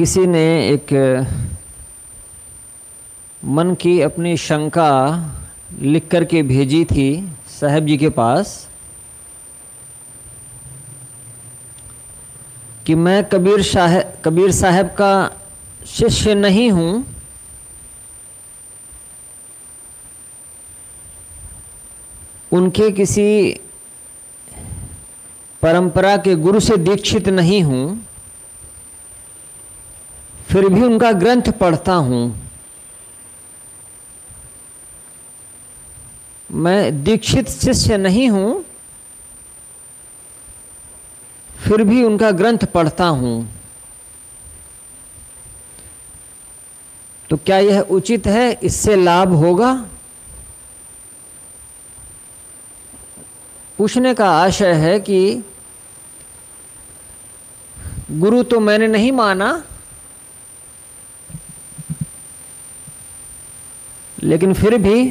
किसी ने एक मन की अपनी शंका लिख कर के भेजी थी साहब जी के पास कि मैं कबीर साहब का शिष्य नहीं हूँ, उनके किसी परंपरा के गुरु से दीक्षित नहीं हूँ, फिर भी उनका ग्रंथ पढ़ता हूँ। मैं दीक्षित शिष्य नहीं हूँ, फिर भी उनका ग्रंथ पढ़ता हूँ, तो क्या यह उचित है? इससे लाभ होगा? पूछने का आशय है कि गुरु तो मैंने नहीं माना, लेकिन फिर भी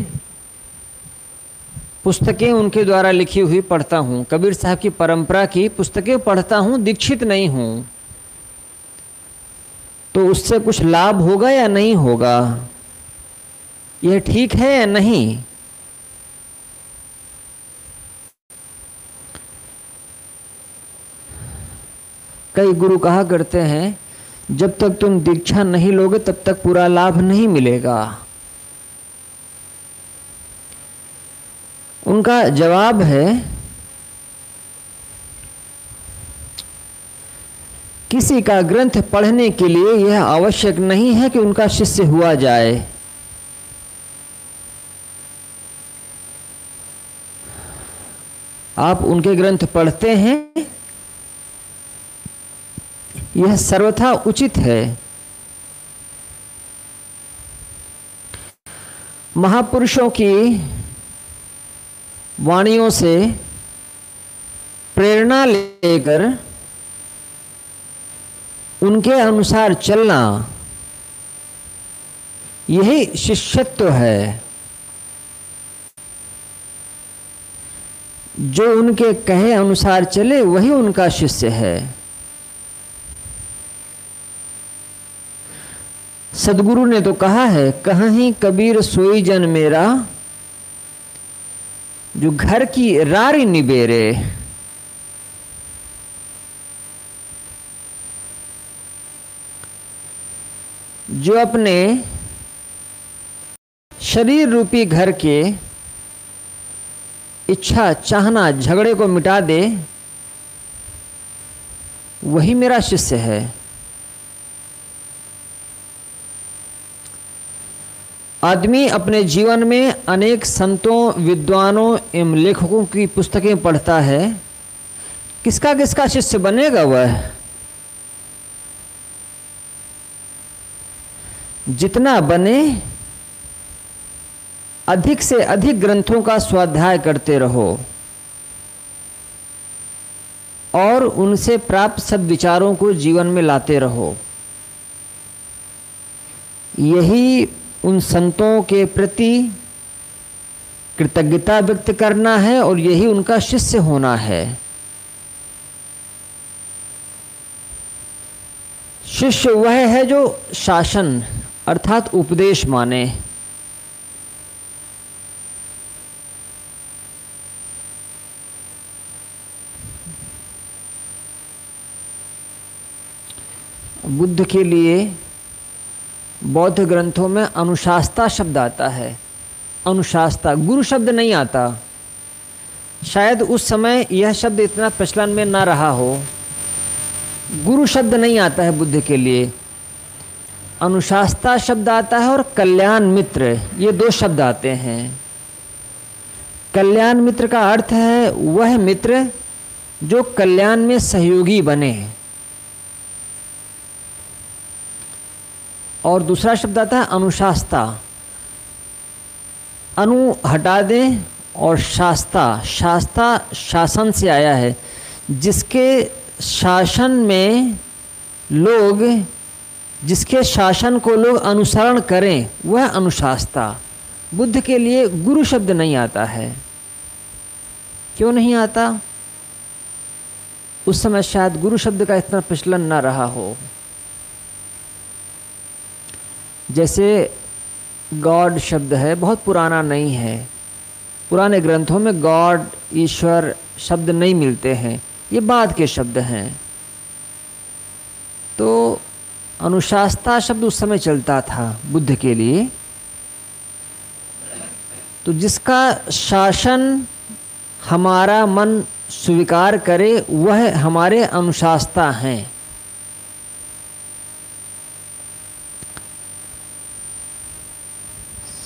पुस्तकें उनके द्वारा लिखी हुई पढ़ता हूँ, कबीर साहब की परंपरा की पुस्तकें पढ़ता हूँ, दीक्षित नहीं हूँ, तो उससे कुछ लाभ होगा या नहीं होगा? यह ठीक है या नहीं? कई गुरु कहा करते हैं जब तक तुम दीक्षा नहीं लोगे तब तक पूरा लाभ नहीं मिलेगा। उनका जवाब है किसी का ग्रंथ पढ़ने के लिए यह आवश्यक नहीं है कि उनका शिष्य हुआ जाए। आप उनके ग्रंथ पढ़ते हैं, यह सर्वथा उचित है। महापुरुषों की वाणियों से प्रेरणा लेकर उनके अनुसार चलना, यही शिष्यत्व है। जो उनके कहे अनुसार चले वही उनका शिष्य है। सदगुरु ने तो कहा है कहीं कबीर सोई जन मेरा, जो घर की रारी निबेरे। जो अपने शरीर रूपी घर के इच्छा चाहना झगड़े को मिटा दे वही मेरा शिष्य है। आदमी अपने जीवन में अनेक संतों, विद्वानों एवं लेखकों की पुस्तकें पढ़ता है, किसका किसका शिष्य बनेगा? वह जितना बने अधिक से अधिक ग्रंथों का स्वाध्याय करते रहो और उनसे प्राप्त सद्विचारों को जीवन में लाते रहो। यही उन संतों के प्रति कृतज्ञता व्यक्त करना है और यही उनका शिष्य होना है। शिष्य वह है जो शासन अर्थात उपदेश माने। बुद्ध के लिए बौद्ध ग्रंथों में अनुशास्ता शब्द आता है। अनुशास्ता गुरु शब्द नहीं आता, शायद उस समय यह शब्द इतना प्रचलन में ना रहा हो। गुरु शब्द नहीं आता है बुद्ध के लिए, अनुशास्ता शब्द आता है। और कल्याण मित्र, ये दो शब्द आते हैं। कल्याण मित्र का अर्थ है वह मित्र जो कल्याण में सहयोगी बने, और दूसरा शब्द आता है अनुशास्ता। अनु हटा दें और शास्ता, शास्ता शासन से आया है, जिसके शासन में लोग, जिसके शासन को लोग अनुसरण करें, वह अनुशास्ता। बुद्ध के लिए गुरु शब्द नहीं आता है। क्यों नहीं आता? उस समय शायद गुरु शब्द का इतना प्रचलन ना रहा हो। जैसे गॉड शब्द है, बहुत पुराना नहीं है। पुराने ग्रंथों में गॉड, ईश्वर शब्द नहीं मिलते हैं, ये बाद के शब्द हैं। तो अनुशासना शब्द उस समय चलता था बुद्ध के लिए। तो जिसका शासन हमारा मन स्वीकार करे वह हमारे अनुशासना हैं।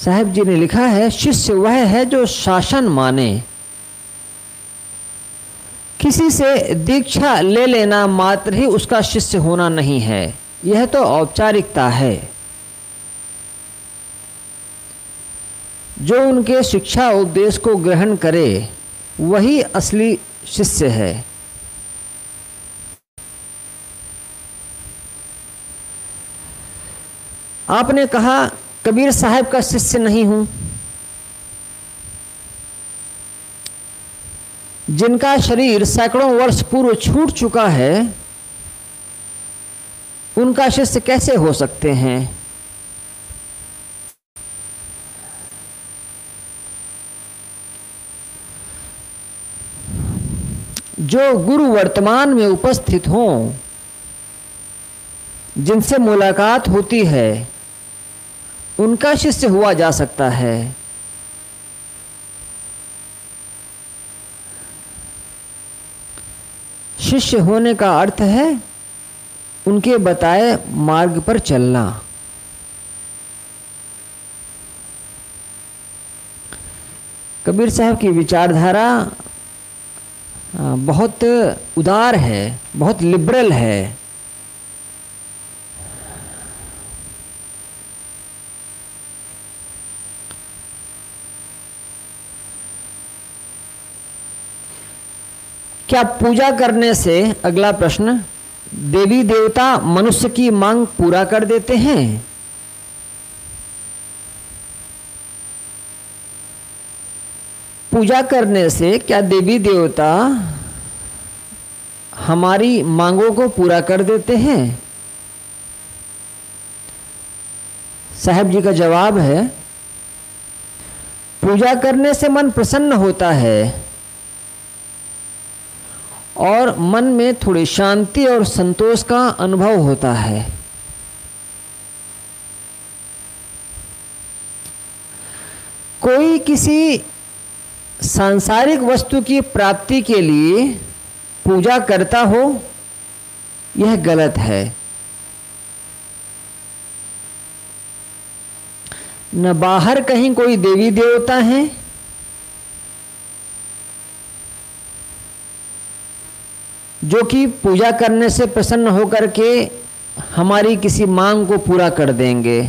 साहब जी ने लिखा है, शिष्य वह है जो शासन माने। किसी से दीक्षा ले लेना मात्र ही उसका शिष्य होना नहीं है, यह तो औपचारिकता है। जो उनके शिक्षा उपदेश को ग्रहण करे वही असली शिष्य है। आपने कहा कबीर साहब का शिष्य नहीं हूं। जिनका शरीर सैकड़ों वर्ष पूर्व छूट चुका है उनका शिष्य कैसे हो सकते हैं? जो गुरु वर्तमान में उपस्थित हों, जिनसे मुलाकात होती है, उनका शिष्य हुआ जा सकता है। शिष्य होने का अर्थ है उनके बताए मार्ग पर चलना। कबीर साहब की विचारधारा बहुत उदार है, बहुत लिबरल है। क्या पूजा करने से, अगला प्रश्न, देवी देवता मनुष्य की मांग पूरा कर देते हैं? पूजा करने से क्या देवी देवता हमारी मांगों को पूरा कर देते हैं? साहब जी का जवाब है, पूजा करने से मन प्रसन्न होता है और मन में थोड़ी शांति और संतोष का अनुभव होता है। कोई किसी सांसारिक वस्तु की प्राप्ति के लिए पूजा करता हो, यह गलत है। न बाहर कहीं कोई देवी देवता हैं, जो कि पूजा करने से प्रसन्न होकर के हमारी किसी मांग को पूरा कर देंगे।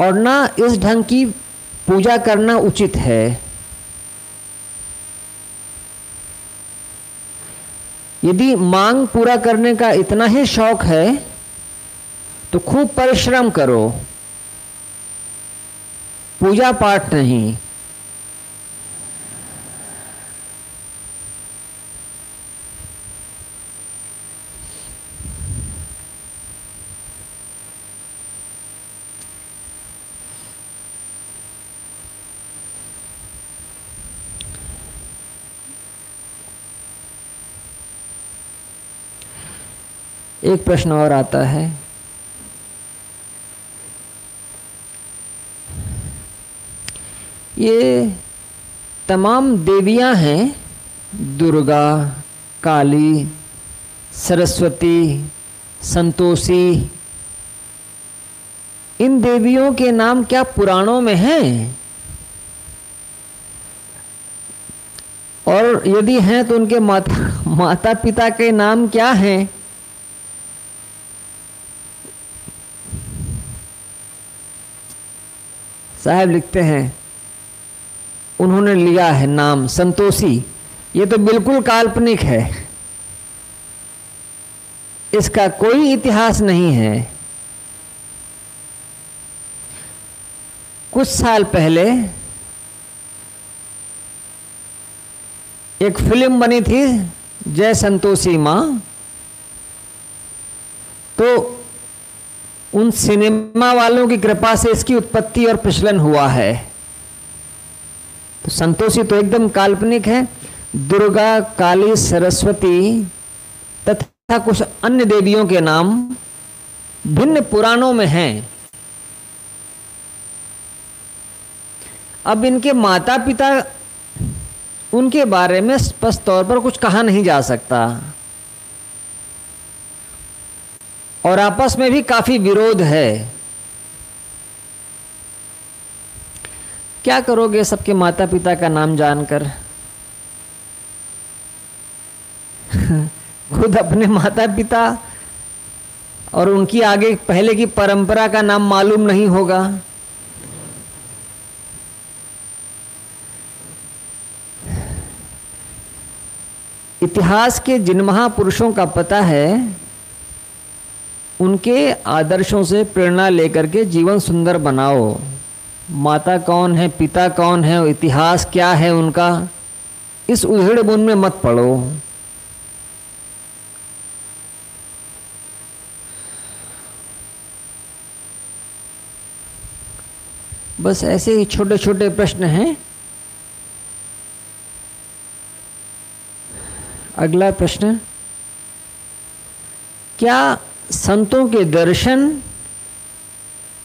और ना इस ढंग की पूजा करना उचित है। यदि मांग पूरा करने का इतना ही शौक है तो खूब परिश्रम करो, पूजा पाठ नहीं। एक प्रश्न और आता है, ये तमाम देवियां हैं, दुर्गा, काली, सरस्वती, संतोषी, इन देवियों के नाम क्या पुराणों में हैं? और यदि हैं तो उनके माता पिता के नाम क्या हैं? साहब लिखते हैं, उन्होंने लिया है नाम संतोषी। ये तो बिल्कुल काल्पनिक है, इसका कोई इतिहास नहीं है। कुछ साल पहले एक फिल्म बनी थी, जय संतोषी मां, तो उन सिनेमा वालों की कृपा से इसकी उत्पत्ति और प्रचलन हुआ है। तो संतोषी तो एकदम काल्पनिक है। दुर्गा, काली, सरस्वती तथा कुछ अन्य देवियों के नाम भिन्न पुराणों में हैं। अब इनके माता पिता, उनके बारे में स्पष्ट तौर पर कुछ कहा नहीं जा सकता और आपस में भी काफी विरोध है। क्या करोगे सबके माता पिता का नाम जानकर? खुद अपने माता पिता और उनकी आगे पहले की परंपरा का नाम मालूम नहीं होगा। इतिहास के जिन महापुरुषों का पता है उनके आदर्शों से प्रेरणा लेकर के जीवन सुंदर बनाओ। माता कौन है, पिता कौन है, इतिहास क्या है उनका, इस उधेड़बुन में मत पड़ो। बस ऐसे ही छोटे छोटे प्रश्न हैं। अगला प्रश्न, क्या संतों के दर्शन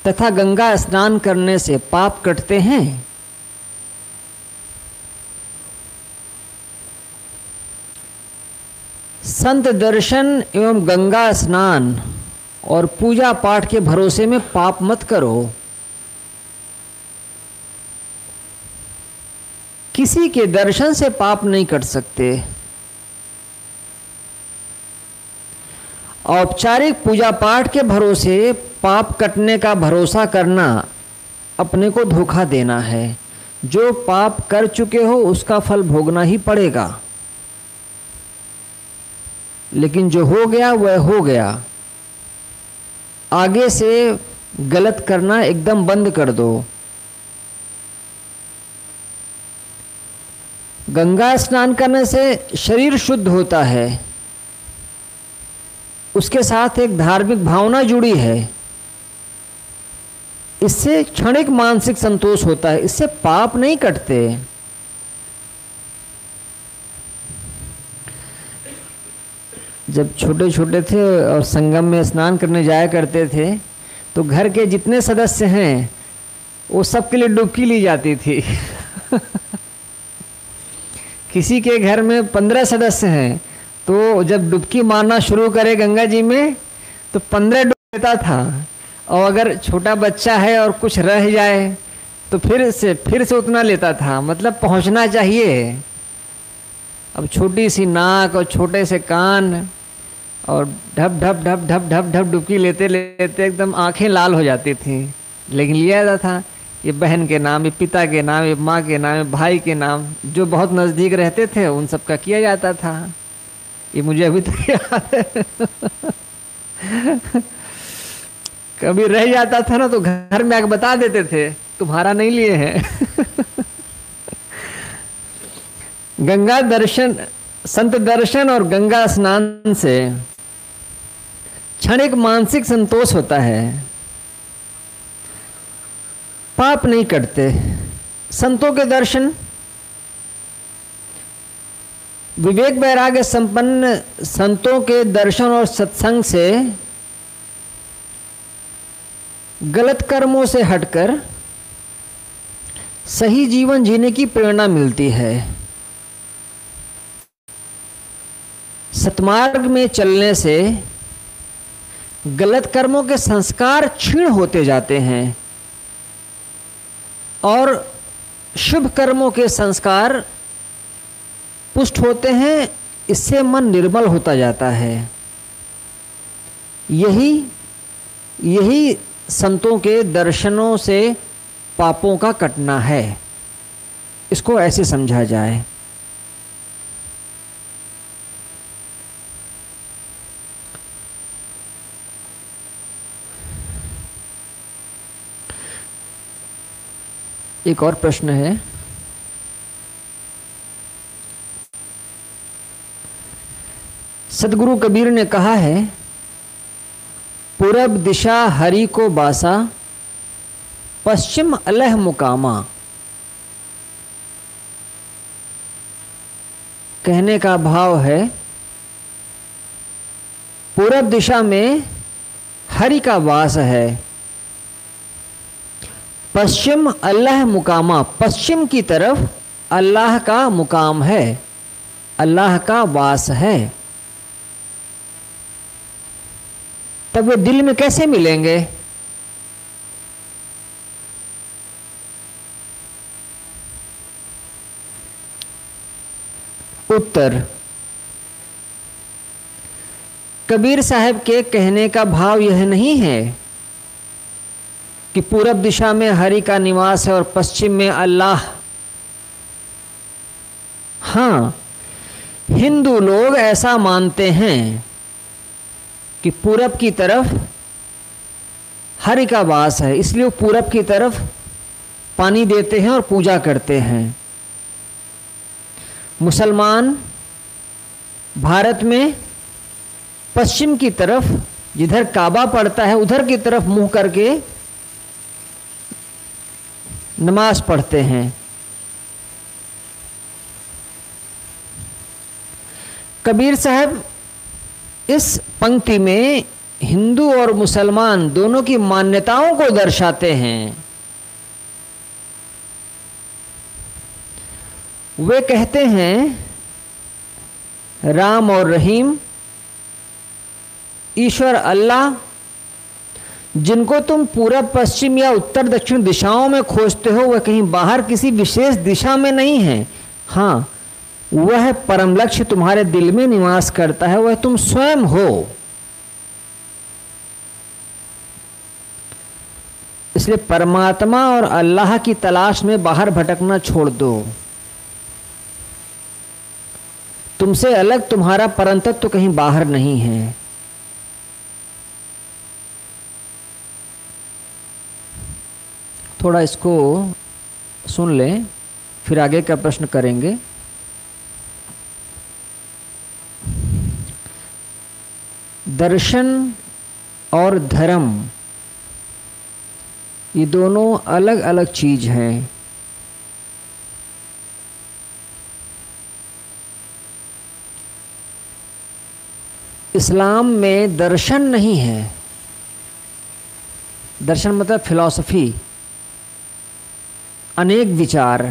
तथा गंगा स्नान करने से पाप कटते हैं? संत दर्शन एवं गंगा स्नान और पूजा पाठ के भरोसे में पाप मत करो। किसी के दर्शन से पाप नहीं कट सकते। औपचारिक पूजा पाठ के भरोसे पाप कटने का भरोसा करना अपने को धोखा देना है। जो पाप कर चुके हो उसका फल भोगना ही पड़ेगा, लेकिन जो हो गया वह हो गया। आगे से गलत करना एकदम बंद कर दो। गंगा स्नान करने से शरीर शुद्ध होता है, उसके साथ एक धार्मिक भावना जुड़ी है। इससे क्षणिक मानसिक संतोष होता है, इससे पाप नहीं कटते। जब छोटे छोटे थे और संगम में स्नान करने जाया करते थे तो घर के जितने सदस्य हैं वो सबके लिए डुबकी ली जाती थी। किसी के घर में 15 सदस्य हैं तो जब डुबकी मारना शुरू करे गंगा जी में तो 15 डूब लेता था, और अगर छोटा बच्चा है और कुछ रह जाए तो फिर से उतना लेता था। मतलब पहुंचना चाहिए। अब छोटी सी नाक और छोटे से कान और ढप ढप ढप ढप ढप ढप डुबकी लेते लेते एकदम आंखें लाल हो जाती थी, लेकिन लिया जाता था। ये बहन के नाम, ये पिता के नाम, ये माँ के नाम, ये भाई के नाम, जो बहुत नज़दीक रहते थे उन सब का किया जाता था। ये मुझे अभी तक याद है। कभी रह जाता था ना तो घर में आके बता देते थे तुम्हारा नहीं लिए हैं। गंगा दर्शन, संत दर्शन और गंगा स्नान से क्षणिक मानसिक संतोष होता है, पाप नहीं कटते। संतों के दर्शन विवेक वैराग्य संपन्न संतों के दर्शन और सत्संग से गलत कर्मों से हटकर सही जीवन जीने की प्रेरणा मिलती है। सत्मार्ग में चलने से गलत कर्मों के संस्कार क्षीण होते जाते हैं और शुभ कर्मों के संस्कार पुष्ट होते हैं। इससे मन निर्मल होता जाता है। यही संतों के दर्शनों से पापों का कटना है। इसको ऐसे समझा जाए। एक और प्रश्न है, सदगुरु कबीर ने कहा है पूरब दिशा हरि को बासा, पश्चिम अलह मुकामा। कहने का भाव है पूरब दिशा में हरि का वास है, पश्चिम अल्लाह मुकामा, पश्चिम की तरफ अल्लाह का मुकाम है, अल्लाह का वास है। तब वे दिल में कैसे मिलेंगे? उत्तर, कबीर साहब के कहने का भाव यह नहीं है कि पूरब दिशा में हरि का निवास है और पश्चिम में अल्लाह। हाँ, हिंदू लोग ऐसा मानते हैं कि पूरब की तरफ हरि का वास है, इसलिए वो पूरब की तरफ पानी देते हैं और पूजा करते हैं। मुसलमान भारत में पश्चिम की तरफ जिधर काबा पड़ता है उधर की तरफ मुंह करके नमाज पढ़ते हैं। कबीर साहब इस पंक्ति में हिंदू और मुसलमान दोनों की मान्यताओं को दर्शाते हैं। वे कहते हैं राम और रहीम, ईश्वर अल्लाह, जिनको तुम पूरब पश्चिम या उत्तर दक्षिण दिशाओं में खोजते हो वह कहीं बाहर किसी विशेष दिशा में नहीं है। हाँ, वह परम लक्ष्य तुम्हारे दिल में निवास करता है, वह तुम स्वयं हो। इसलिए परमात्मा और अल्लाह की तलाश में बाहर भटकना छोड़ दो। तुमसे अलग तुम्हारा परमतत्व तो कहीं बाहर नहीं है। थोड़ा इसको सुन लें, फिर आगे का प्रश्न करेंगे। दर्शन और धर्म ये दोनों अलग अलग चीज हैं। इस्लाम में दर्शन नहीं है। दर्शन मतलब फिलॉसफी, अनेक विचार।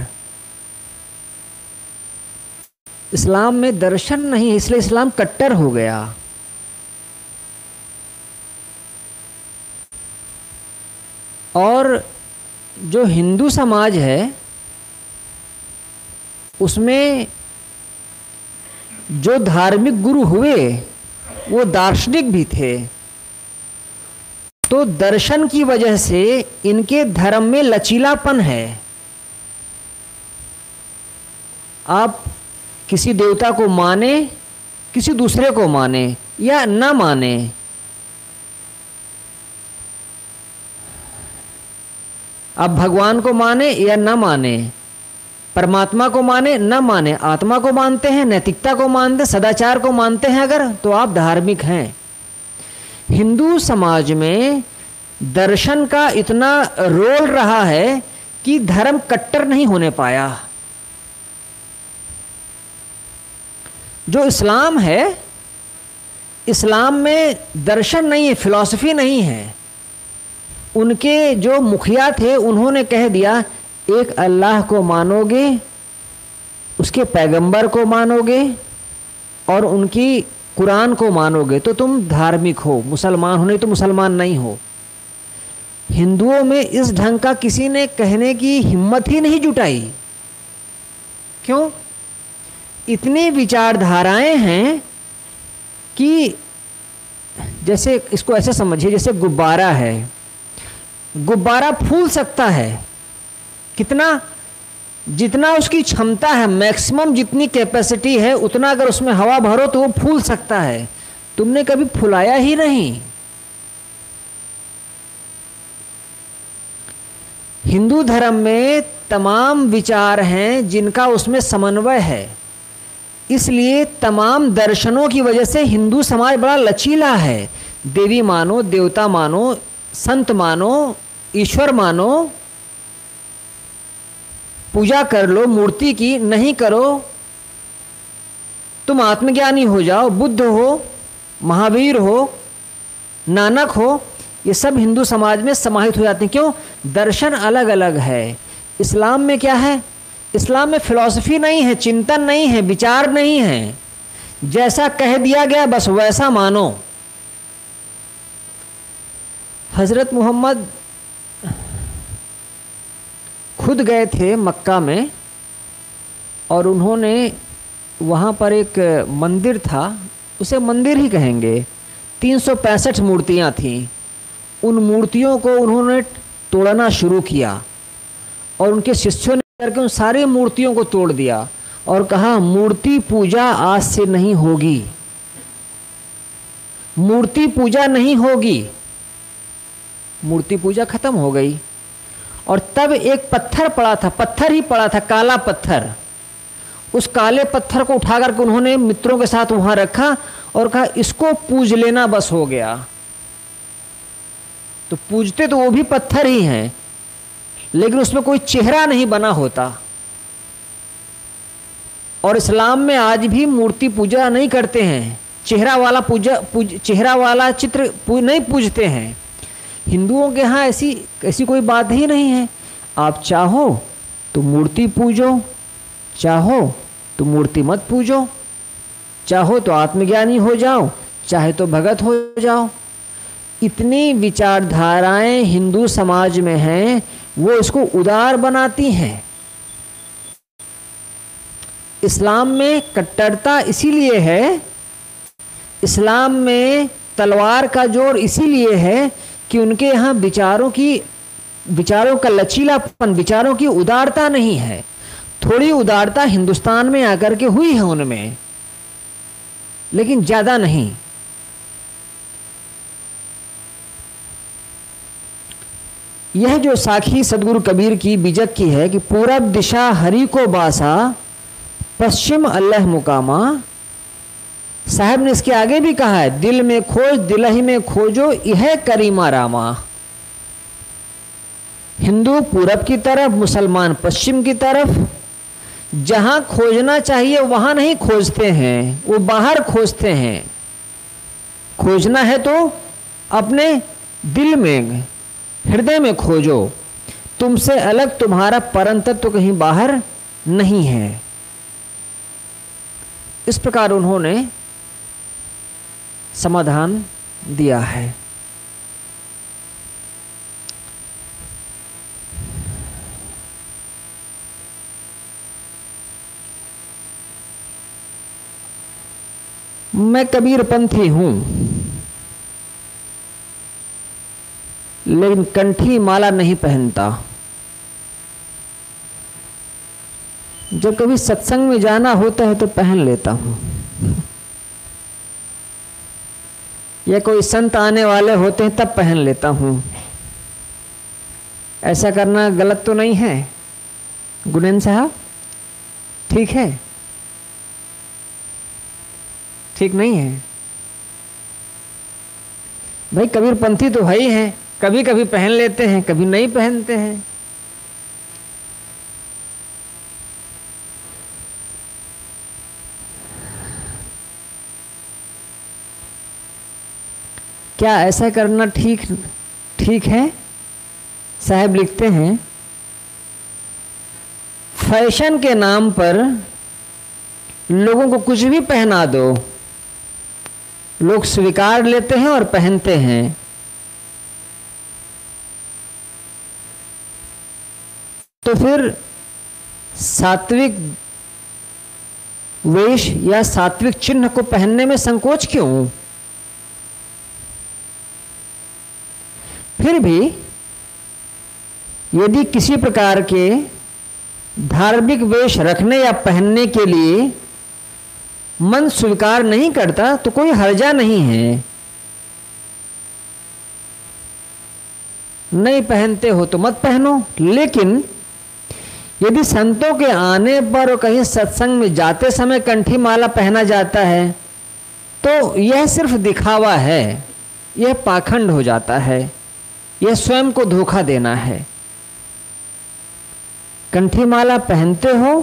इस्लाम में दर्शन नहीं है, इसलिए इस्लाम कट्टर हो गया। और जो हिंदू समाज है उसमें जो धार्मिक गुरु हुए वो दार्शनिक भी थे, तो दर्शन की वजह से इनके धर्म में लचीलापन है। आप किसी देवता को माने, किसी दूसरे को माने या ना माने, आप भगवान को माने या ना माने, परमात्मा को माने ना माने, आत्मा को मानते हैं, नैतिकता को मानते, सदाचार को मानते हैं अगर, तो आप धार्मिक हैं। हिंदू समाज में दर्शन का इतना रोल रहा है कि धर्म कट्टर नहीं होने पाया। जो इस्लाम है, इस्लाम में दर्शन नहीं है, फिलॉसफी नहीं है। उनके जो मुखिया थे उन्होंने कह दिया एक अल्लाह को मानोगे, उसके पैगंबर को मानोगे और उनकी कुरान को मानोगे तो तुम धार्मिक हो, मुसलमान हो, नहीं तो मुसलमान नहीं हो। हिंदुओं में इस ढंग का किसी ने कहने की हिम्मत ही नहीं जुटाई। क्यों? इतनी विचारधाराएं हैं कि जैसे इसको ऐसे समझिए जैसे गुब्बारा है, गुब्बारा फूल सकता है कितना, जितना उसकी क्षमता है, मैक्सिमम जितनी कैपेसिटी है उतना अगर उसमें हवा भरो तो वो फूल सकता है। तुमने कभी फुलाया ही नहीं। हिंदू धर्म में तमाम विचार हैं जिनका उसमें समन्वय है, इसलिए तमाम दर्शनों की वजह से हिंदू समाज बड़ा लचीला है। देवी मानो, देवता मानो, संत मानो, ईश्वर मानो, पूजा कर लो मूर्ति की, नहीं करो तुम आत्मज्ञानी हो जाओ, बुद्ध हो, महावीर हो, नानक हो, ये सब हिंदू समाज में समाहित हो जाते हैं। क्यों? दर्शन अलग अलग है। इस्लाम में क्या है? इस्लाम में फिलॉसफी नहीं है, चिंतन नहीं है, विचार नहीं है, जैसा कह दिया गया बस वैसा मानो। हज़रत मोहम्मद खुद गए थे मक्का में और उन्होंने वहाँ पर एक मंदिर था, उसे मंदिर ही कहेंगे, 365 मूर्तियाँ थीं। उन मूर्तियों को उन्होंने तोड़ना शुरू किया और उनके शिष्यों ने करके उन सारी मूर्तियों को तोड़ दिया और कहा मूर्ति पूजा आज से नहीं होगी, मूर्ति पूजा नहीं होगी। मूर्ति पूजा खत्म हो गई और तब एक पत्थर पड़ा था, पत्थर ही पड़ा था, काला पत्थर। उस काले पत्थर को उठा करके उन्होंने मित्रों के साथ वहाँ रखा और कहा इसको पूज लेना बस हो गया। तो पूजते तो वो भी पत्थर ही हैं लेकिन उसमें कोई चेहरा नहीं बना होता। और इस्लाम में आज भी मूर्ति पूजा नहीं करते हैं, चेहरा वाला चेहरा वाला चित्र नहीं पूजते हैं। हिंदुओं के यहाँ ऐसी कोई बात ही नहीं है। आप चाहो तो मूर्ति पूजो, चाहो तो मूर्ति मत पूजो, चाहो तो आत्मज्ञानी हो जाओ, चाहे तो भगत हो जाओ। इतनी विचारधाराएं हिंदू समाज में हैं, वो इसको उदार बनाती हैं। इस्लाम में कट्टरता इसीलिए है, इस्लाम में तलवार का जोर इसीलिए है कि उनके यहाँ विचारों का लचीलापन, विचारों की उदारता नहीं है। थोड़ी उदारता हिंदुस्तान में आकर के हुई है उनमें, लेकिन ज़्यादा नहीं। यह जो साखी सदगुरु कबीर की बीजक की है कि पूरब दिशा हरि को बासा, पश्चिम अल्लाह मुकामा। साहब ने इसके आगे भी कहा है दिल में खोज दिलहि में खोजो यह करीमा रामा। हिंदू पूरब की तरफ, मुसलमान पश्चिम की तरफ, जहाँ खोजना चाहिए वहाँ नहीं खोजते हैं, वो बाहर खोजते हैं। खोजना है तो अपने दिल में, हृदय में खोजो। तुमसे अलग तुम्हारा परंतत्व तो कहीं बाहर नहीं है। इस प्रकार उन्होंने समाधान दिया है। मैं कबीरपंथी हूँ लेकिन कंठी माला नहीं पहनता। जब कभी सत्संग में जाना होता है तो पहन लेता हूँ, या कोई संत आने वाले होते हैं तब पहन लेता हूँ। ऐसा करना गलत तो नहीं है गुनेन साहब? ठीक है? ठीक नहीं है भाई? कबीरपंथी तो है ही हैं, कभी कभी पहन लेते हैं, कभी नहीं पहनते हैं। क्या ऐसा करना ठीक है? साहब लिखते हैं फैशन के नाम पर लोगों को कुछ भी पहना दो, लोग स्वीकार लेते हैं और पहनते हैं। तो फिर सात्विक वेश या सात्विक चिन्ह को पहनने में संकोच क्यों? फिर भी यदि किसी प्रकार के धार्मिक वेश रखने या पहनने के लिए मन स्वीकार नहीं करता तो कोई हर्जा नहीं है। नहीं पहनते हो तो मत पहनो, लेकिन यदि संतों के आने पर और कहीं सत्संग में जाते समय कंठी माला पहना जाता है तो यह सिर्फ दिखावा है। यह पाखंड हो जाता है, यह स्वयं को धोखा देना है। कंठी माला पहनते हो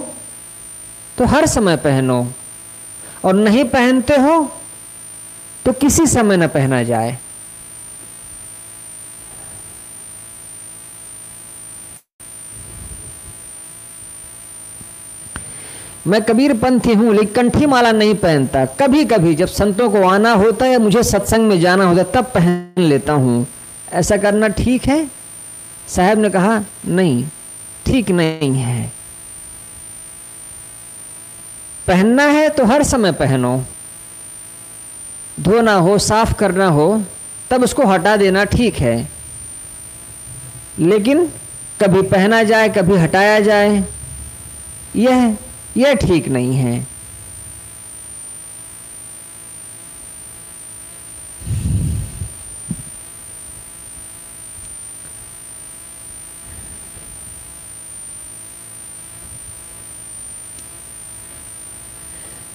तो हर समय पहनो, और नहीं पहनते हो तो किसी समय न पहना जाए। मैं कबीर पंथी हूं लेकिन कंठी माला नहीं पहनता, कभी कभी जब संतों को आना होता है या मुझे सत्संग में जाना होता है तब पहन लेता हूं। ऐसा करना ठीक है? साहब ने कहा नहीं, ठीक नहीं है। पहनना है तो हर समय पहनो, धोना हो, साफ करना हो तब उसको हटा देना ठीक है, लेकिन कभी पहना जाए कभी हटाया जाए यह ठीक नहीं है।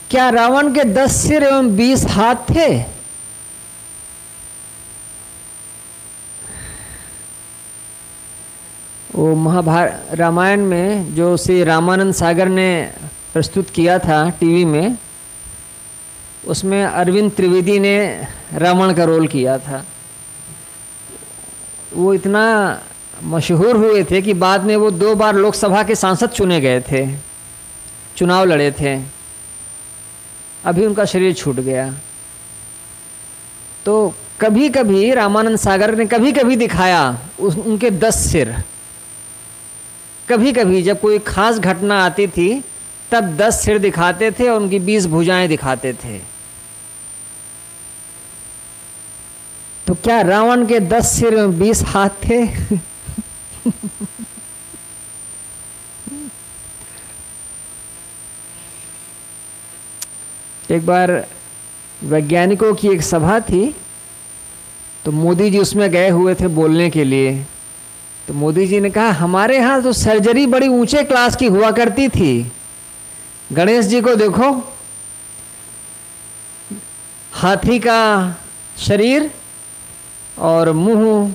क्या रावण के 10 सिर एवं 20 हाथ थे? वो महाभारत रामायण में जो श्री रामानंद सागर ने प्रस्तुत किया था टीवी में, उसमें अरविंद त्रिवेदी ने रावण का रोल किया था। वो इतना मशहूर हुए थे कि बाद में वो 2 बार लोकसभा के सांसद चुने गए थे, चुनाव लड़े थे। अभी उनका शरीर छूट गया। तो कभी कभी रामानंद सागर ने कभी कभी दिखाया उनके 10 सिर, कभी कभी जब कोई खास घटना आती थी तब 10 सिर दिखाते थे और उनकी 20 भुजाएं दिखाते थे। तो क्या रावण के 10 सिर और 20 हाथ थे? एक बार वैज्ञानिकों की एक सभा थी, तो मोदी जी उसमें गए हुए थे बोलने के लिए। तो मोदी जी ने कहा हमारे यहाँ तो सर्जरी बड़ी ऊंचे क्लास की हुआ करती थी, गणेश जी को देखो, हाथी का शरीर और मुंह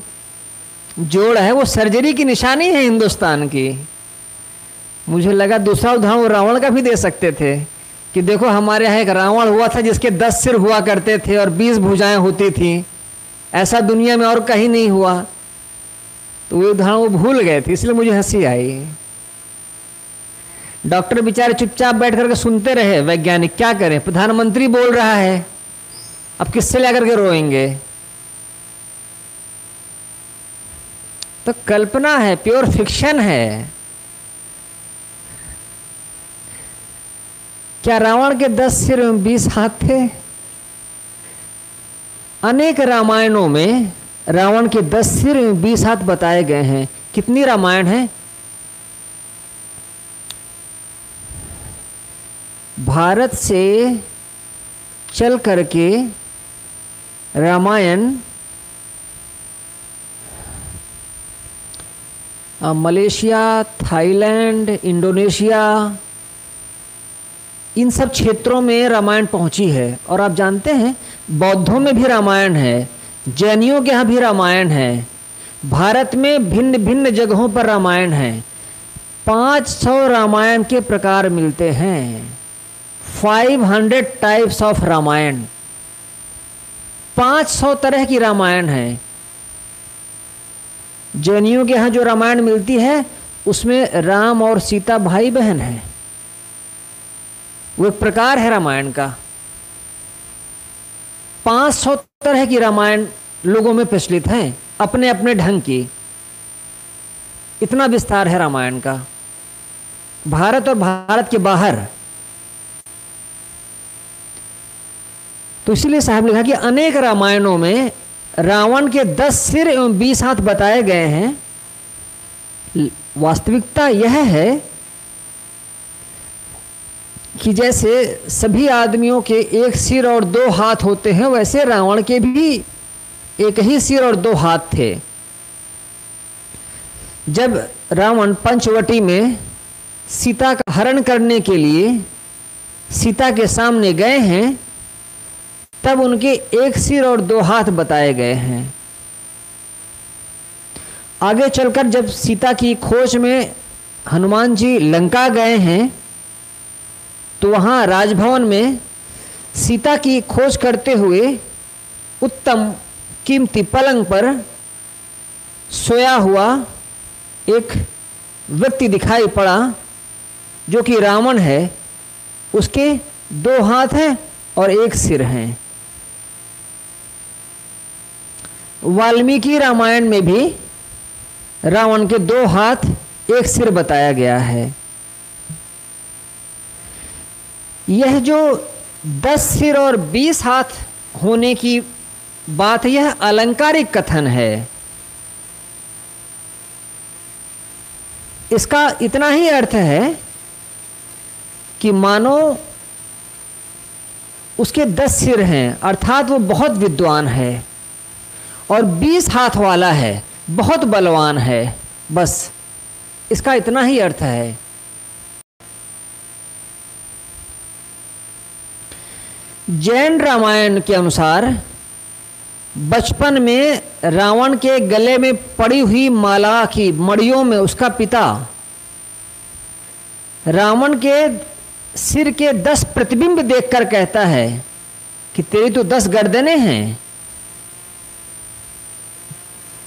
जोड़ है, वो सर्जरी की निशानी है हिंदुस्तान की। मुझे लगा दूसरा उदाहरण रावण का भी दे सकते थे कि देखो हमारे यहाँ एक रावण हुआ था जिसके 10 सिर हुआ करते थे और 20 भुजाएं होती थी, ऐसा दुनिया में और कहीं नहीं हुआ। तो वो उदाहरण वो भूल गए थे, इसलिए मुझे हंसी आई। डॉक्टर बेचारे चुपचाप बैठ करके सुनते रहे, वैज्ञानिक क्या करें, प्रधानमंत्री बोल रहा है, अब किससे लेकर के रोएंगे। तो कल्पना है, प्योर फिक्शन है। क्या रावण के 10 सिर एवं 20 हाथ थे? अनेक रामायणों में रावण के 10 सिर एवं 20 हाथ बताए गए हैं। कितनी रामायण है? भारत से चल करके रामायण मलेशिया, थाईलैंड, इंडोनेशिया, इन सब क्षेत्रों में रामायण पहुंची है। और आप जानते हैं बौद्धों में भी रामायण है, जैनियों के यहाँ भी रामायण है, भारत में भिन्न भिन्न जगहों पर रामायण है। 500 रामायण के प्रकार मिलते हैं, 500 टाइप्स ऑफ रामायण, 500 तरह की रामायण है। जैनियों के यहाँ जो रामायण मिलती है उसमें राम और सीता भाई बहन हैं, वो एक प्रकार है रामायण का। 500 तरह की रामायण लोगों में प्रचलित है, अपने अपने ढंग की। इतना विस्तार है रामायण का भारत और भारत के बाहर। तो इसलिए साहब ने कहा कि अनेक रामायणों में रावण के 10 सिर एवं 20 हाथ बताए गए हैं। वास्तविकता यह है कि जैसे सभी आदमियों के 1 सिर और 2 हाथ होते हैं, वैसे रावण के भी 1 ही सिर और 2 हाथ थे। जब रावण पंचवटी में सीता का हरण करने के लिए सीता के सामने गए हैं, तब उनके एक सिर और दो हाथ बताए गए हैं। आगे चलकर जब सीता की खोज में हनुमान जी लंका गए हैं तो वहाँ राजभवन में सीता की खोज करते हुए उत्तम कीमती पलंग पर सोया हुआ एक व्यक्ति दिखाई पड़ा जो कि रावण है। उसके दो हाथ हैं और एक सिर हैं। वाल्मीकि रामायण में भी रावण के दो हाथ एक सिर बताया गया है। यह जो 10 सिर और 20 हाथ होने की बात, यह अलंकारिक कथन है। इसका इतना ही अर्थ है कि मानो उसके 10 सिर हैं, अर्थात वो बहुत विद्वान है, और 20 हाथ वाला है, बहुत बलवान है। बस इसका इतना ही अर्थ है। जैन रामायण के अनुसार बचपन में रावण के गले में पड़ी हुई माला की मड़ियों में उसका पिता रावण के सिर के 10 प्रतिबिंब देखकर कहता है कि तेरी तो 10 गर्दनें हैं।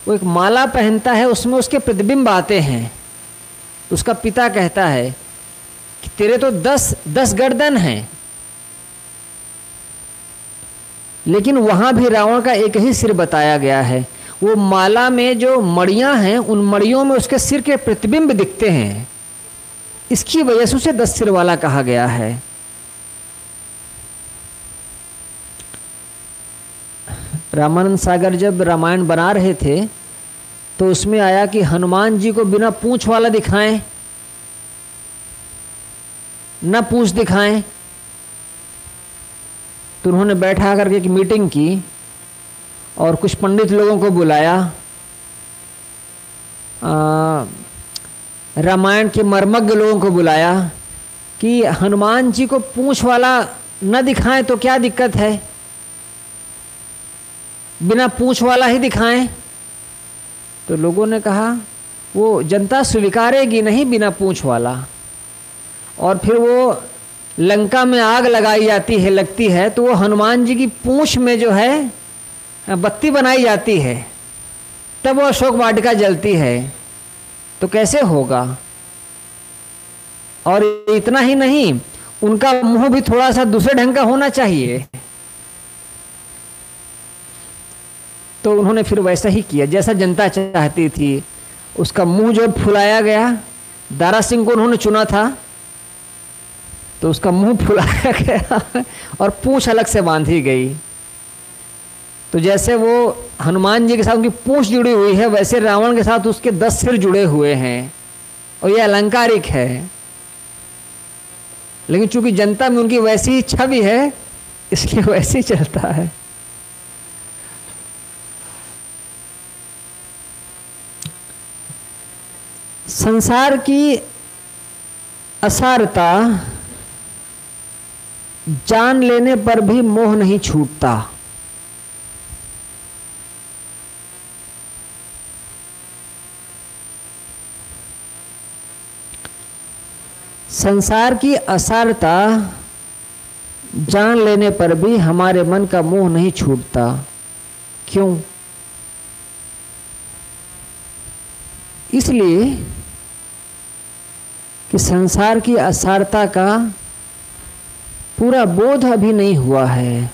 वो एक माला पहनता है, उसमें उसके प्रतिबिंब आते हैं। उसका पिता कहता है कि तेरे तो 10 गर्दन हैं। लेकिन वहाँ भी रावण का एक ही सिर बताया गया है। वो माला में जो मड़ियाँ हैं, उन मड़ियों में उसके सिर के प्रतिबिंब दिखते हैं। इसकी वजह से उसे 10 सिर वाला कहा गया है। रामानंद सागर जब रामायण बना रहे थे तो उसमें आया कि हनुमान जी को बिना पूँछ वाला दिखाएं, ना पूँछ दिखाएं। तो उन्होंने बैठा करके एक मीटिंग की और कुछ पंडित लोगों को बुलाया। रामायण के मर्मज्ञ लोगों को बुलाया कि हनुमान जी को पूँछ वाला न दिखाएं तो क्या दिक्कत है, बिना पूँछ वाला ही दिखाएं। तो लोगों ने कहा वो जनता स्वीकारेगी नहीं बिना पूँछ वाला। और फिर वो लंका में आग लगाई जाती है, लगती है, तो वो हनुमान जी की पूँछ में जो है बत्ती बनाई जाती है, तब वो अशोक वाटिका जलती है। तो कैसे होगा। और इतना ही नहीं, उनका मुंह भी थोड़ा सा दूसरे ढंग का होना चाहिए। तो उन्होंने फिर वैसा ही किया जैसा जनता चाहती थी। उसका मुंह जो फुलाया गया, दारा सिंह को उन्होंने चुना था तो उसका मुंह फुलाया गया और पूँछ अलग से बांधी गई। तो जैसे वो हनुमान जी के साथ उनकी पूँछ जुड़ी हुई है, वैसे रावण के साथ उसके 10 सिर जुड़े हुए हैं। और ये अलंकारिक है, लेकिन चूंकि जनता में उनकी वैसी छवि है इसलिए वैसे ही चलता है। संसार की असारता जान लेने पर भी मोह नहीं छूटता। संसार की असारता जान लेने पर भी हमारे मन का मोह नहीं छूटता। क्यों? इसलिए कि संसार की असारता का पूरा बोध अभी नहीं हुआ है।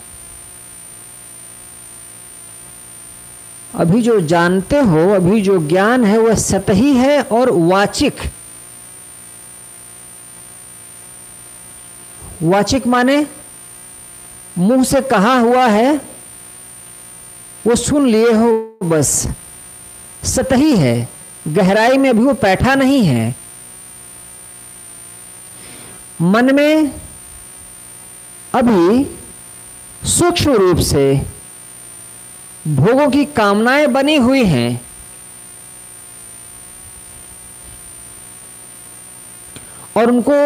अभी जो जानते हो, अभी जो ज्ञान है, वह सतही है और वाचिक। वाचिक माने मुंह से कहा हुआ है, वो सुन लिए हो, बस सतही है, गहराई में अभी वो बैठा नहीं है। मन में अभी सूक्ष्म रूप से भोगों की कामनाएं बनी हुई हैं और उनको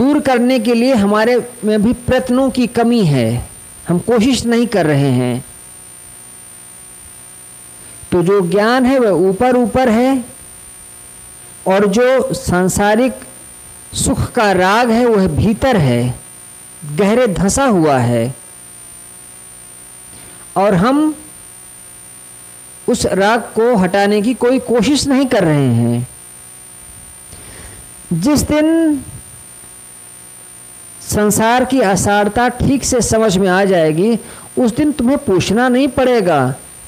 दूर करने के लिए हमारे में भी प्रयत्नों की कमी है। हम कोशिश नहीं कर रहे हैं, तो जो ज्ञान है वह ऊपर ऊपर है और जो सांसारिक सुख का राग है वह भीतर है, गहरे धंसा हुआ है। और हम उस राग को हटाने की कोई कोशिश नहीं कर रहे हैं। जिस दिन संसार की असारता ठीक से समझ में आ जाएगी उस दिन तुम्हें पूछना नहीं पड़ेगा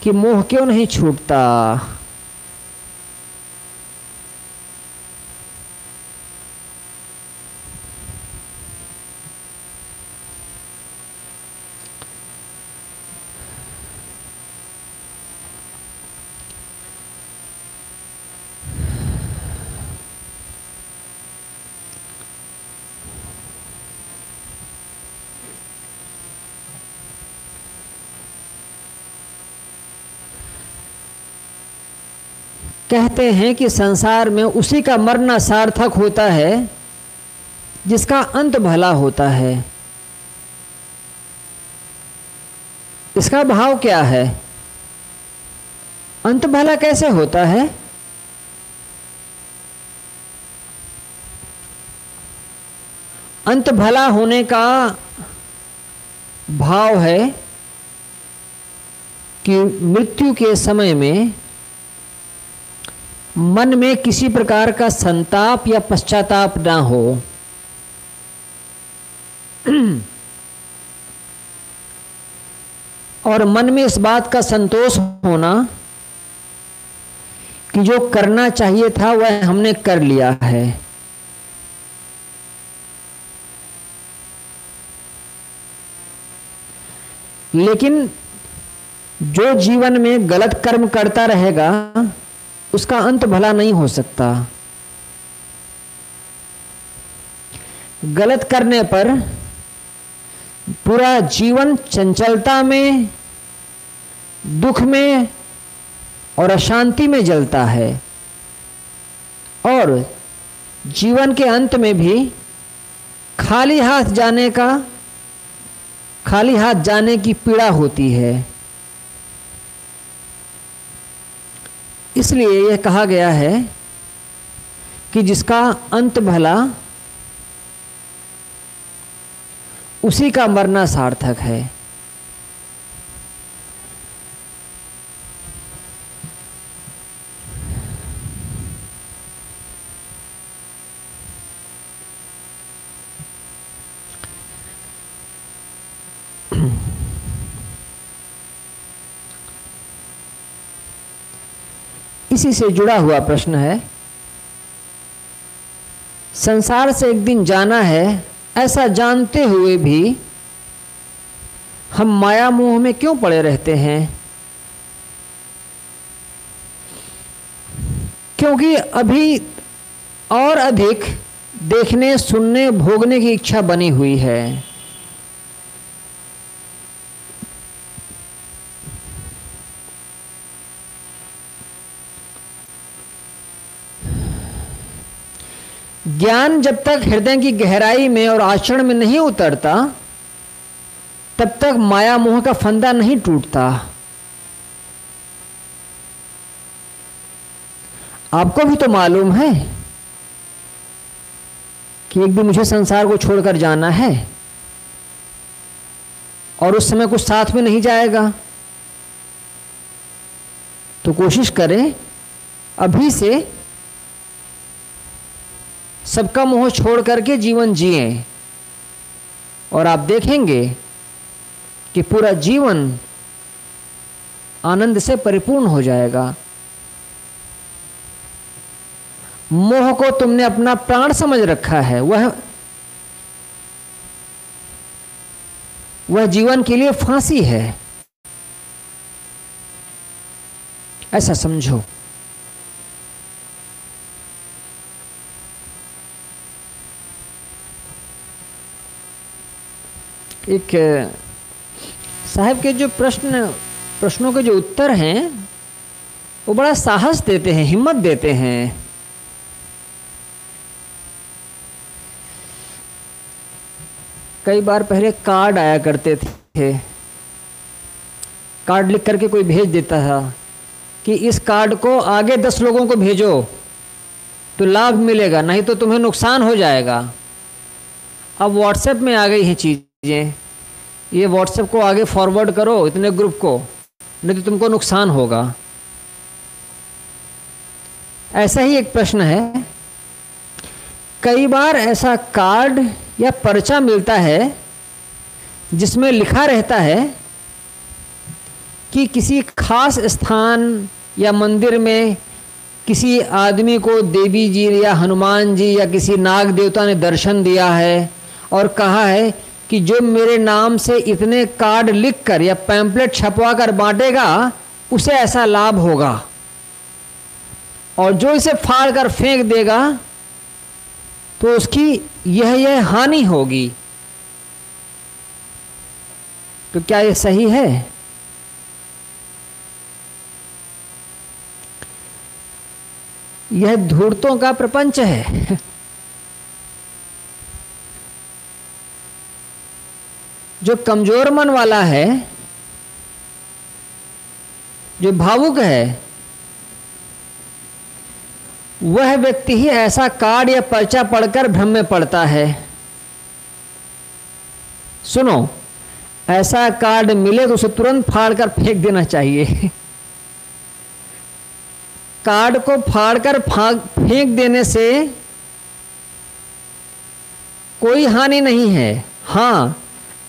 कि मोह क्यों नहीं छूटता। कहते हैं कि संसार में उसी का मरना सार्थक होता है जिसका अंत भला होता है। इसका भाव क्या है? अंत भला कैसे होता है? अंत भला होने का भाव है कि मृत्यु के समय में मन में किसी प्रकार का संताप या पश्चाताप ना हो। और मन में इस बात का संतोष होना कि जो करना चाहिए था वह हमने कर लिया है। लेकिन जो जीवन में गलत कर्म करता रहेगा उसका अंत भला नहीं हो सकता। गलत करने पर पूरा जीवन चंचलता में, दुख में और अशांति में जलता है और जीवन के अंत में भी खाली हाथ जाने की पीड़ा होती है। इसलिए यह कहा गया है कि जिसका अंत भला उसी का मरना सार्थक है। इसी से जुड़ा हुआ प्रश्न है, संसार से एक दिन जाना है ऐसा जानते हुए भी हम माया मोह में क्यों पड़े रहते हैं? क्योंकि अभी और अधिक देखने, सुनने, भोगने की इच्छा बनी हुई है। ज्ञान जब तक हृदय की गहराई में और आचरण में नहीं उतरता तब तक माया मोह का फंदा नहीं टूटता। आपको भी तो मालूम है कि एक दिन मुझे संसार को छोड़कर जाना है और उस समय कुछ साथ में नहीं जाएगा, तो कोशिश करें अभी से सबका मोह छोड़ करके जीवन जिएं और आप देखेंगे कि पूरा जीवन आनंद से परिपूर्ण हो जाएगा। मोह को तुमने अपना प्राण समझ रखा है, वह जीवन के लिए फांसी है, ऐसा समझो। एक साहब के जो प्रश्नों के जो उत्तर हैं वो बड़ा साहस देते हैं, हिम्मत देते हैं। कई बार पहले कार्ड आया करते थे, कार्ड लिख करके कोई भेज देता था कि इस कार्ड को आगे 10 लोगों को भेजो तो लाभ मिलेगा, नहीं तो तुम्हें नुकसान हो जाएगा। अब व्हाट्सएप में आ गई हैं चीज़ें, ये व्हाट्सएप को आगे फॉरवर्ड करो इतने ग्रुप को, नहीं तो तुमको नुकसान होगा। ऐसा ही एक प्रश्न है, कई बार ऐसा कार्ड या पर्चा मिलता है जिसमें लिखा रहता है कि किसी खास स्थान या मंदिर में किसी आदमी को देवी जी या हनुमान जी या किसी नाग देवता ने दर्शन दिया है और कहा है कि जो मेरे नाम से इतने कार्ड लिखकर या पैम्पलेट छपवा कर बांटेगा उसे ऐसा लाभ होगा, और जो इसे फाड़ कर फेंक देगा तो उसकी यह हानि होगी। तो क्या यह सही है? यह धूर्तों का प्रपंच है। जो कमजोर मन वाला है, जो भावुक है, वह व्यक्ति ही ऐसा कार्ड या पर्चा पढ़कर भ्रम में पड़ता है। सुनो, ऐसा कार्ड मिले तो उसे तुरंत फाड़कर फेंक देना चाहिए। कार्ड को फाड़कर फेंक देने से कोई हानि नहीं है। हाँ,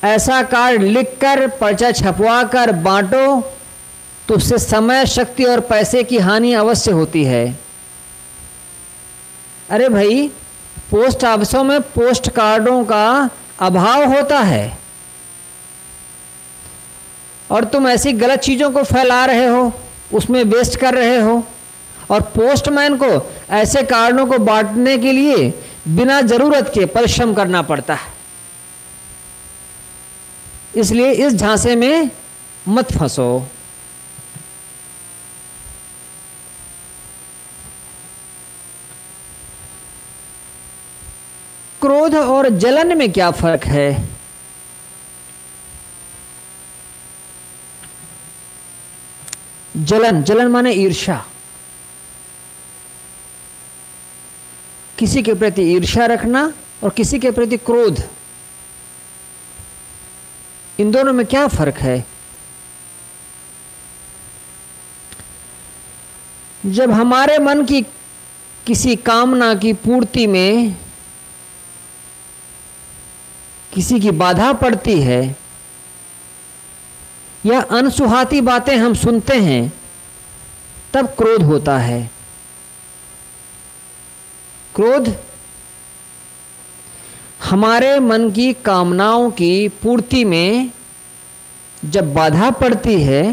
ऐसा कार्ड लिखकर पर्चा छपवा कर बांटो तो उससे समय, शक्ति और पैसे की हानि अवश्य होती है। अरे भाई, पोस्ट ऑफिसों में पोस्ट कार्डों का अभाव होता है और तुम ऐसी गलत चीज़ों को फैला रहे हो, उसमें वेस्ट कर रहे हो, और पोस्टमैन को ऐसे कार्डों को बांटने के लिए बिना ज़रूरत के परिश्रम करना पड़ता है। इसलिए इस झांसे में मत फंसो। क्रोध और जलन में क्या फर्क है? जलन, जलन माने ईर्ष्या, किसी के प्रति ईर्ष्या रखना और किसी के प्रति क्रोध, इन दोनों में क्या फर्क है? जब हमारे मन की किसी कामना की पूर्ति में किसी की बाधा पड़ती है या अनसुहाती बातें हम सुनते हैं, तब क्रोध होता है। क्रोध हमारे मन की कामनाओं की पूर्ति में जब बाधा पड़ती है,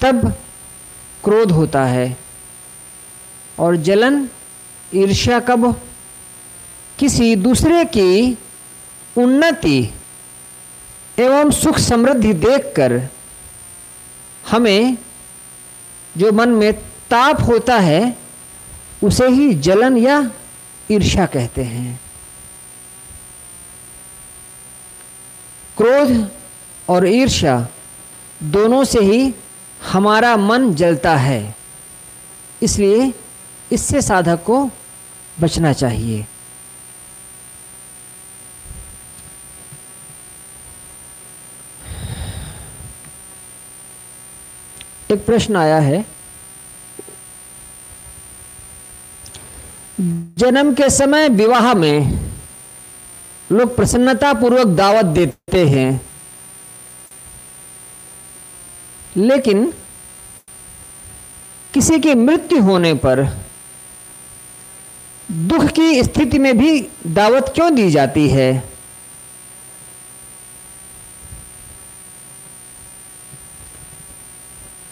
तब क्रोध होता है। और जलन, ईर्ष्या कब? किसी दूसरे की उन्नति एवं सुख समृद्धि देखकर हमें जो मन में ताप होता है, उसे ही जलन या ईर्ष्या कहते हैं। क्रोध और ईर्ष्या दोनों से ही हमारा मन जलता है, इसलिए इससे साधक को बचना चाहिए। एक प्रश्न आया है, जन्म के समय विवाह में लोग प्रसन्नता पूर्वक दावत देते हैं, लेकिन किसी की मृत्यु होने पर दुख की स्थिति में भी दावत क्यों दी जाती है?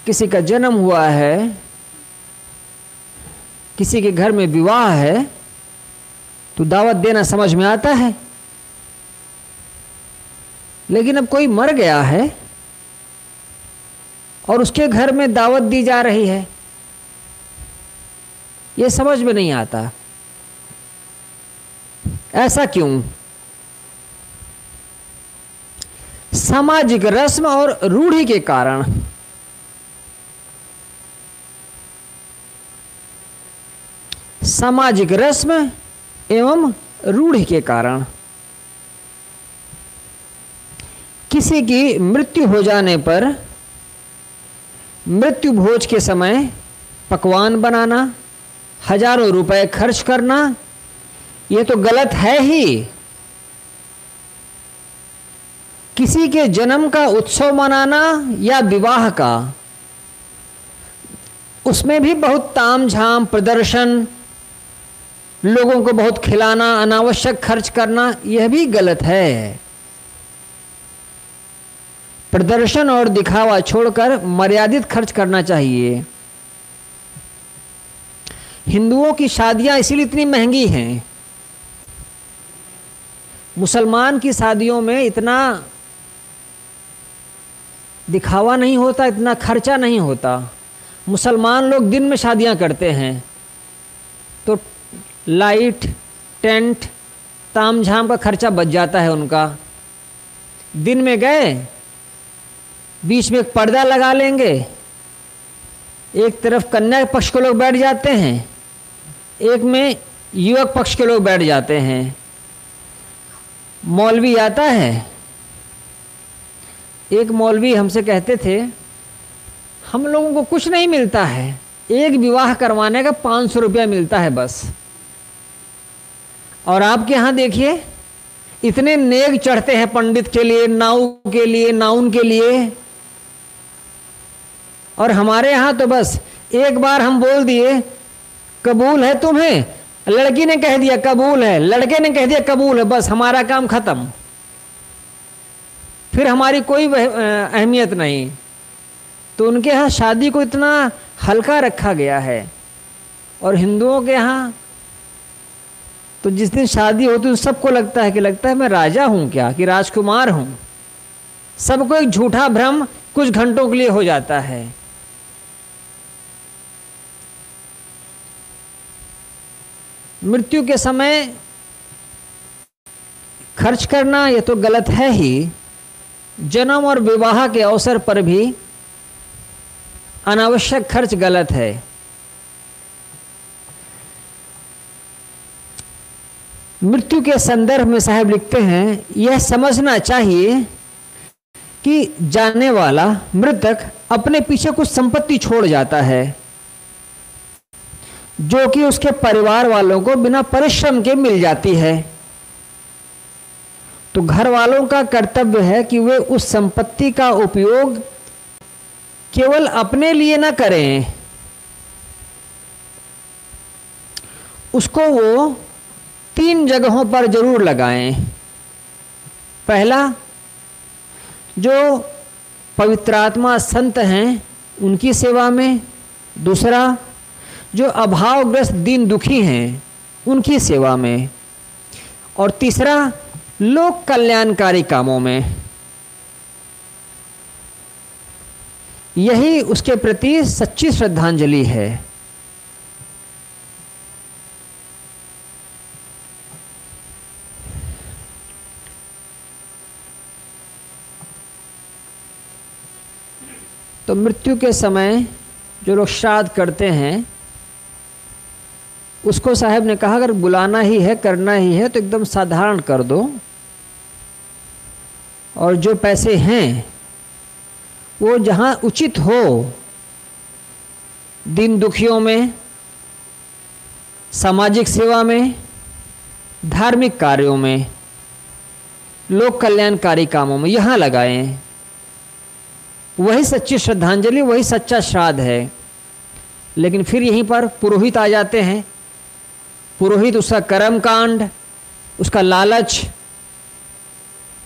किसी का जन्म हुआ है, किसी के घर में विवाह है, तो दावत देना समझ में आता है। लेकिन अब कोई मर गया है और उसके घर में दावत दी जा रही है, ये समझ में नहीं आता ऐसा क्यों। सामाजिक रस्म और रूढ़ी के कारण किसी की मृत्यु हो जाने पर मृत्यु भोज के समय पकवान बनाना, हजारों रुपए खर्च करना, ये तो गलत है ही। किसी के जन्म का उत्सव मनाना या विवाह का, उसमें भी बहुत तामझाम, प्रदर्शन, लोगों को बहुत खिलाना, अनावश्यक खर्च करना, यह भी गलत है। प्रदर्शन और दिखावा छोड़कर मर्यादित खर्च करना चाहिए। हिंदुओं की शादियां इसीलिए इतनी महंगी हैं। मुसलमान की शादियों में इतना दिखावा नहीं होता, इतना खर्चा नहीं होता। मुसलमान लोग दिन में शादियां करते हैं तो लाइट, टेंट, तामझाम का खर्चा बच जाता है उनका। दिन में गए, बीच में एक पर्दा लगा लेंगे, एक तरफ कन्या पक्ष के लोग बैठ जाते हैं, एक में युवक पक्ष के लोग बैठ जाते हैं। मौलवी आता है, एक मौलवी हमसे कहते थे हम लोगों को कुछ नहीं मिलता है, एक विवाह करवाने का 500 रुपया मिलता है बस, और आपके यहाँ देखिए इतने नेक चढ़ते हैं पंडित के लिए, नाऊ के लिए, नाउन के लिए, और हमारे यहाँ तो बस एक बार हम बोल दिए कबूल है तुम्हें, लड़की ने कह दिया कबूल है, लड़के ने कह दिया कबूल है, बस हमारा काम खत्म, फिर हमारी कोई अहमियत नहीं। तो उनके यहाँ शादी को इतना हल्का रखा गया है। और हिंदुओं के यहाँ तो जिस दिन शादी होती है सबको लगता है मैं राजा हूँ क्या, कि राजकुमार हूँ। सबको एक झूठा भ्रम कुछ घंटों के लिए हो जाता है। मृत्यु के समय खर्च करना यह तो गलत है ही। जन्म और विवाह के अवसर पर भी अनावश्यक खर्च गलत है। मृत्यु के संदर्भ में साहब लिखते हैं, यह समझना चाहिए कि जाने वाला मृतक अपने पीछे कुछ संपत्ति छोड़ जाता है जो कि उसके परिवार वालों को बिना परिश्रम के मिल जाती है। तो घर वालों का कर्तव्य है कि वे उस संपत्ति का उपयोग केवल अपने लिए ना करें, उसको वो 3 जगहों पर जरूर लगाएं। पहला, जो पवित्र आत्मा संत हैं उनकी सेवा में। दूसरा, जो अभावग्रस्त दीन दुखी हैं उनकी सेवा में। और तीसरा, लोक कल्याणकारी कामों में। यही उसके प्रति सच्ची श्रद्धांजलि है। तो मृत्यु के समय जो लोग श्राद्ध करते हैं उसको साहब ने कहा अगर बुलाना ही है, करना ही है तो एकदम साधारण कर दो, और जो पैसे हैं वो जहाँ उचित हो, दीन दुखियों में, सामाजिक सेवा में, धार्मिक कार्यों में, लोक कल्याणकारी कामों में, यहाँ लगाएं। वही सच्ची श्रद्धांजलि, वही सच्चा श्राद्ध है। लेकिन फिर यहीं पर पुरोहित आ जाते हैं। पुरोहित उसका कर्मकांड, उसका लालच,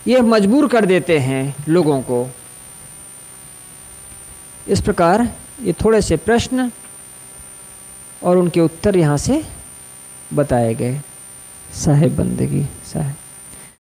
यह मजबूर कर देते हैं लोगों को। इस प्रकार ये थोड़े से प्रश्न और उनके उत्तर यहाँ से बताए गए। साहेब बंदगी साहेब।